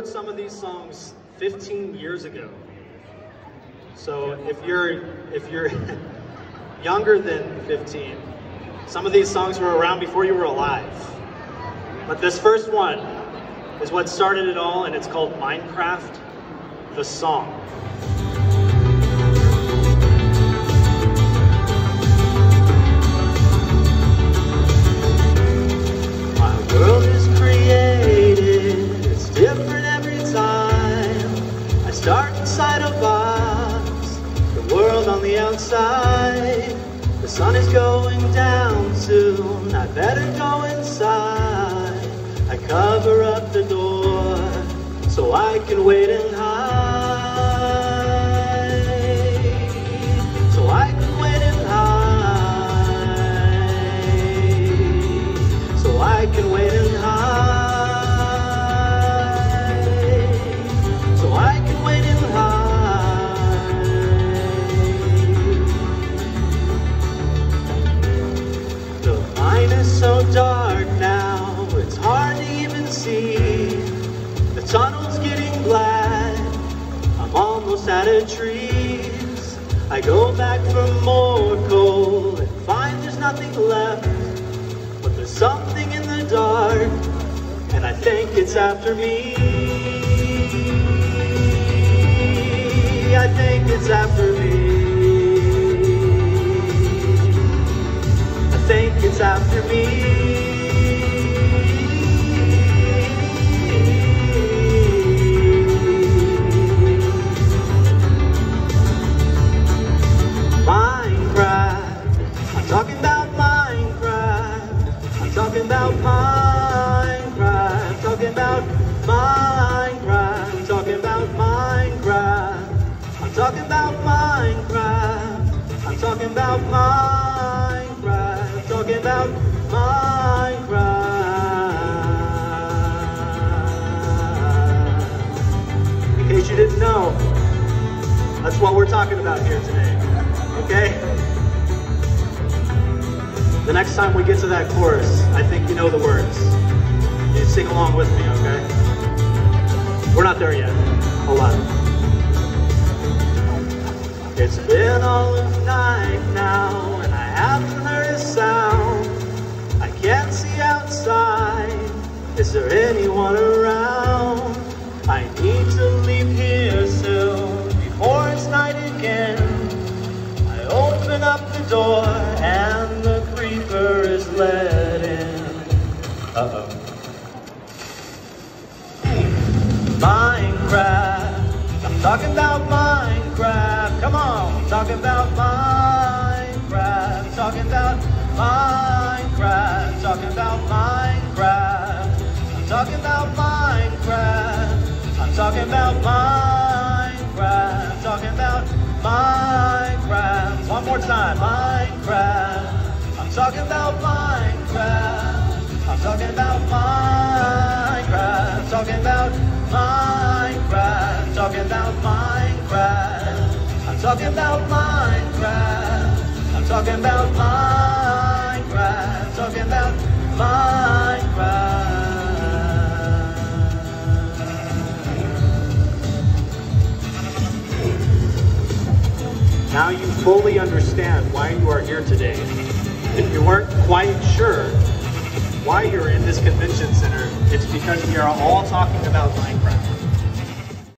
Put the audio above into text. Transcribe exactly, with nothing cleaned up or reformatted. wrote some of these songs fifteen years ago. So if you're if you're younger than fifteen, some of these songs were around before you were alive. But this first one is what started it all, and it's called Minecraft, the song. Outside, the sun is going down soon. I better go inside. I cover up the door so I can wait and hide. So I can wait and hide. So I can wait and hide. So I can wait and hide. So dark now, it's hard to even see. The tunnel's getting black, I'm almost out of trees. I go back for more coal and find there's nothing left. But there's something in the dark, and I think it's after me. I think it's after me. I think it's after me. Minecraft, I'm talking about Minecraft. I'm talking about Minecraft. Talking about Minecraft. Talking about Minecraft. I'm talking about Minecraft. I'm talking about Minecraft. Talking about Minecraft. In case you didn't know, that's what we're talking about here today. Okay? The next time we get to that chorus, I think you know the words. You sing along with me, okay? We're not there yet. Hold on. It's been all of night now. I haven't heard a sound. I can't see outside. Is there anyone around? I need to leave here soon before it's night again. I open up the door and the creeper is let in. Uh-oh. Minecraft. I'm talking about Minecraft. Come on, I'm talking about Minecraft. Talking about Minecraft, talking about Minecraft. I'm talking about Minecraft. I'm talking about Minecraft, talking about Minecraft. One more time, Minecraft. I'm talking about Minecraft. I'm talking about Minecraft, talking about Minecraft, talking about Minecraft. I'm talking about Minecraft. Talking about Minecraft, talking about Minecraft. Now you fully understand why you are here today. If you weren't quite sure why you're in this convention center, it's because we are all talking about Minecraft.